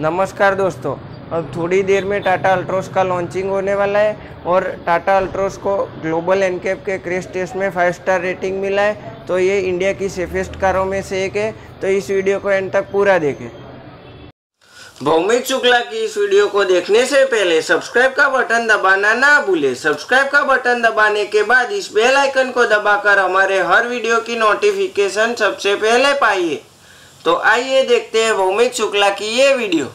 नमस्कार दोस्तों, अब थोड़ी देर में टाटा अल्ट्रोज का लॉन्चिंग होने वाला है और टाटा अल्ट्रोज को ग्लोबल एनकैप के क्रेश टेस्ट में 5 स्टार रेटिंग मिला है, तो ये इंडिया की सेफेस्ट कारों में से एक है। तो इस वीडियो को एंड तक पूरा देखें। भौमिक शुक्ला की इस वीडियो को देखने से पहले सब्सक्राइब का बटन दबाना ना भूले। सब्सक्राइब का बटन दबाने के बाद इस बेल आइकन को दबाकर हमारे हर वीडियो की नोटिफिकेशन सबसे पहले पाइए। तो आइए देखते हैं भौमिक शुक्ला की ये video.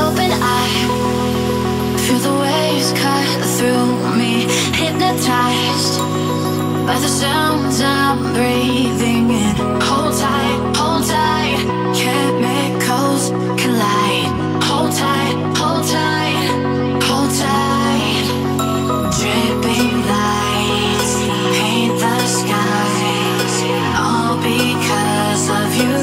Open eye, feel the waves cut through me, hypnotized by the sounds I'm breathing in. Hold tight, chemicals collide. Hold tight, hold tight. Dripping lights paint the skies, all because of you.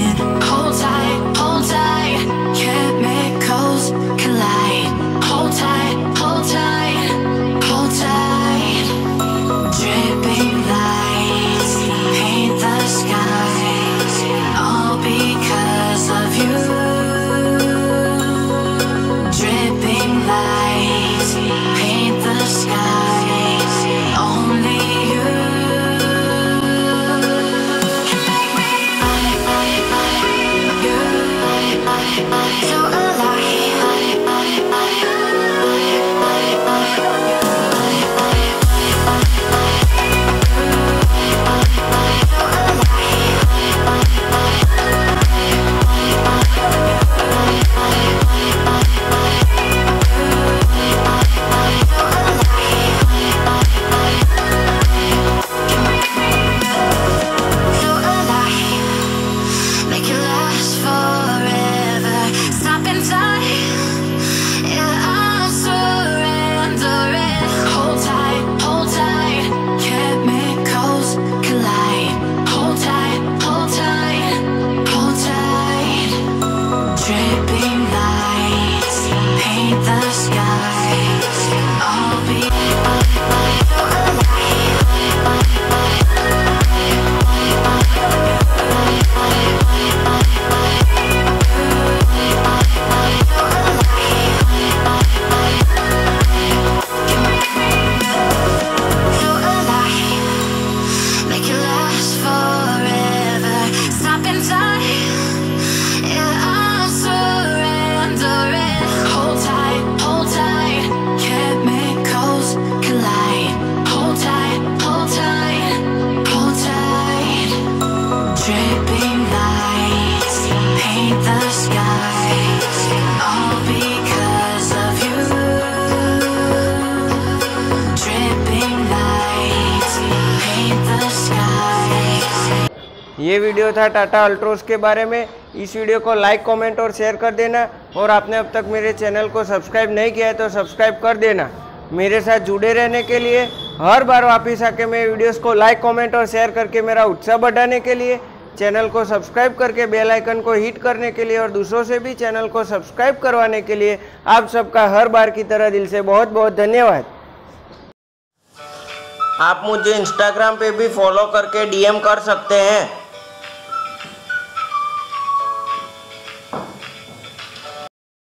in. Hold tight, chemicals collide. Hold tight, hold tight. Dripping lights paint the skies, all because of you. Only you can make me. ये video था टाटा अल्ट्रोज के बारे में। इस video को like, comment और share कर देना, और आपने अब तक मेरे चैनल को सब्सक्राइब नहीं किया है तो सब्सक्राइब कर देना। मेरे साथ जुड़े रहने के लिए, हर बार वापस आके मेरे वीडियोस को लाइक, कमेंट और शेयर करके मेरा उत्साह बढ़ाने के लिए, चैनल को सब्सक्राइब करके बेल आइकन को हिट करने के लिए और दूसरों से भी चैनल को सब्सक्राइब करवाने के लिए आप सबका हर बार की तरह दिल से बहुत बहुत धन्यवाद। आप मुझे इंस्टाग्राम पे भी फॉलो करके डीएम कर सकते हैं।